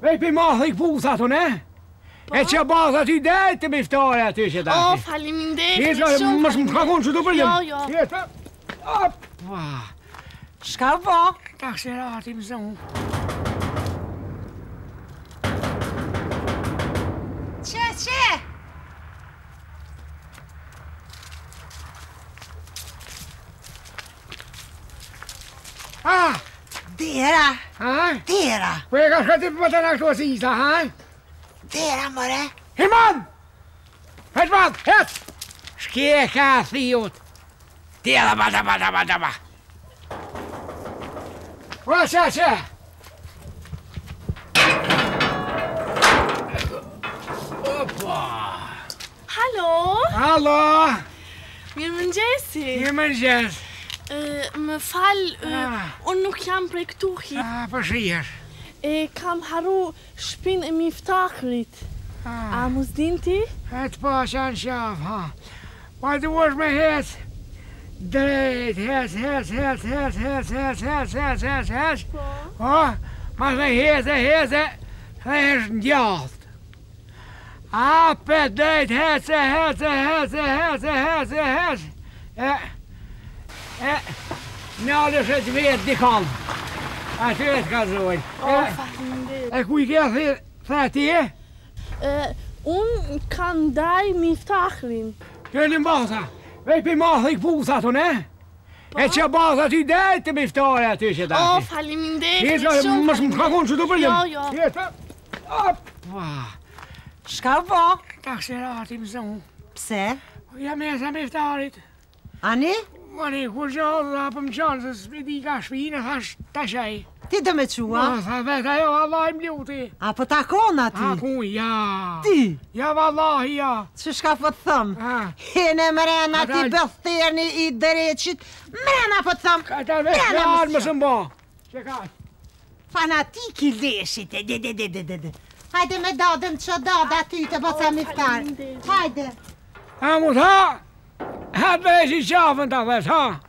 Weet bij mij ik boel zat hoor, hè? Het je baas dat u deed te beftoren uit tussen daar. Oh, falim de. Hier is nog maar zo'n gewoon zo dubbel. Ja, ja. Hier, op. Schouw wat? Dag ze raad in zo. Tje, tje. Ah, dera. Ah, dera. Wij gaan het even met een actie zien, hè? Dera, maar. Hé man, het wat? Het. Schijf gaat niet. Dera, maar. Wat zeg je? Hoppa. Hallo. Hallo. Wie ben jij? Wie ben jij? Me val onnoeg jam brektuhi. Passeer. Kam haru spin miftachlit. Amus dinti? Het pas aan sjaf, ha. Why the was my head? Dread, head. Oh, maar head jacht. Apet, dread, head. Nou, dus het weer die kan. Het weer kan zo. En hoe je gaat hier? On kan daar niet vragen. Kun je bossen? Weet je maar, ik voel dat hoor, hè? Het je baas dat u deed te beftoren uit tussen daar. Oh, falim de. Hier is nog gewoon zo dubbel. Ja, ja. Hier, op. Schouw wat? Dag ze raad in zo. Pse? Ja, mensen beftoren. Annie? Wanneer goed zo, op een chance, die gasvina has tasje. Ti da mezua? Ah, weet je, Allah in bloed. Ah, patakona ti. Ah, kun ja. Ti? Ja, wallahi ja. Ze schaf wat tham. Hene mrena ti bethirni I drejtit. Mrena po tham. Mrena mësën bo. Çekat. Fanatik I leshit. Hajde me dadën ço dada ty të bëca miftar. Hajde. Ha mut ha. Had wij ze zelf en dat was, ha?